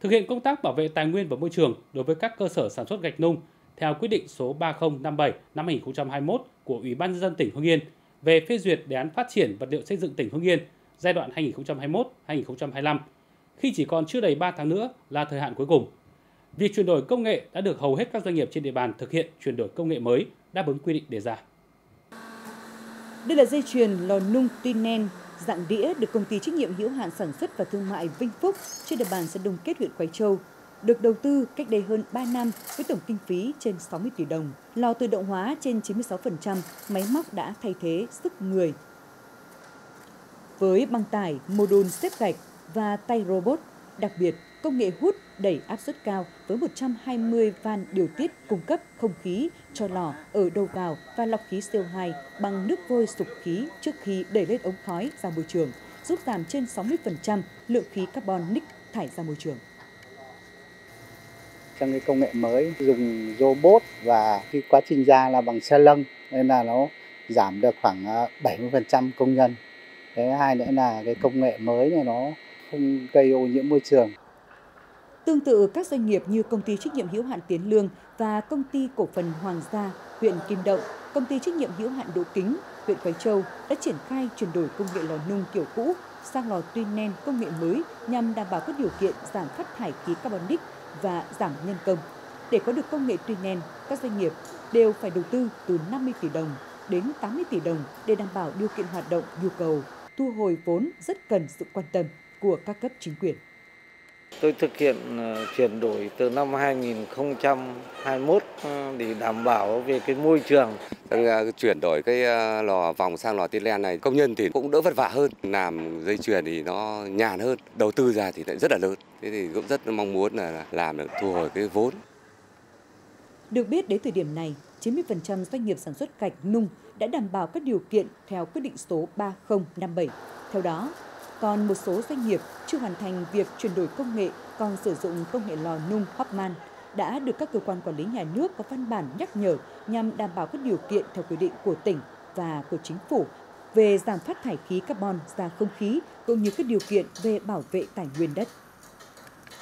thực hiện công tác bảo vệ tài nguyên và môi trường đối với các cơ sở sản xuất gạch nung theo quyết định số 3057 năm 2021 của Ủy ban nhân dân tỉnh Hưng Yên về phê duyệt đề án phát triển vật liệu xây dựng tỉnh Hưng Yên giai đoạn 2021-2025, khi chỉ còn chưa đầy 3 tháng nữa là thời hạn cuối cùng. Việc chuyển đổi công nghệ đã được hầu hết các doanh nghiệp trên địa bàn thực hiện chuyển đổi công nghệ mới đáp ứng quy định đề ra. Đây là dây chuyền lò nung Tuynel dạng đĩa được công ty trách nhiệm hữu hạn sản xuất và thương mại Vinh Phúc trên địa bàn xã Đông Kết, huyện Quế Châu, được đầu tư cách đây hơn 3 năm với tổng kinh phí trên 60 tỷ đồng. Lò tự động hóa trên 96%, máy móc đã thay thế sức người. Với băng tải, mô đun xếp gạch và tay robot, đặc biệt công nghệ hút đẩy áp suất cao với 120 van điều tiết cung cấp không khí cho lò ở đầu vào và lọc khí CO2 bằng nước vôi sục khí trước khi đẩy lên ống khói ra môi trường, giúp giảm trên 60% lượng khí carbon nick thải ra môi trường. Trong cái công nghệ mới dùng robot và cái quá trình ra là bằng xe lân, nên là nó giảm được khoảng 70% công nhân. Cái hai nữa là cái công nghệ mới này nó không gây ô nhiễm môi trường. Tương tự, các doanh nghiệp như công ty trách nhiệm hữu hạn Tiến Lương và công ty cổ phần Hoàng Gia, huyện Kim Động, công ty trách nhiệm hữu hạn Đỗ Kính, huyện Khói Châu đã triển khai chuyển đổi công nghệ lò nung kiểu cũ sang lò Tuynel công nghệ mới nhằm đảm bảo các điều kiện giảm phát thải khí carbon nick và giảm nhân công. Để có được công nghệ Tuynel, các doanh nghiệp đều phải đầu tư từ 50 tỷ đồng đến 80 tỷ đồng để đảm bảo điều kiện hoạt động, nhu cầu thu hồi vốn rất cần sự quan tâm của các cấp chính quyền. Tôi thực hiện chuyển đổi từ năm 2021 để đảm bảo về cái môi trường. Chuyển đổi cái lò vòng sang lò Tuynel này, công nhân thì cũng đỡ vất vả hơn, làm dây chuyền thì nó nhàn hơn, đầu tư ra thì lại rất là lớn. Thế thì cũng rất mong muốn là làm được thu hồi cái vốn. Được biết, đến thời điểm này, 90% doanh nghiệp sản xuất gạch nung đã đảm bảo các điều kiện theo quyết định số 3057. Theo đó, còn một số doanh nghiệp chưa hoàn thành việc chuyển đổi công nghệ còn sử dụng công nghệ lò nung Hopman đã được các cơ quan quản lý nhà nước có văn bản nhắc nhở nhằm đảm bảo các điều kiện theo quy định của tỉnh và của chính phủ về giảm phát thải khí carbon ra không khí cũng như các điều kiện về bảo vệ tài nguyên đất.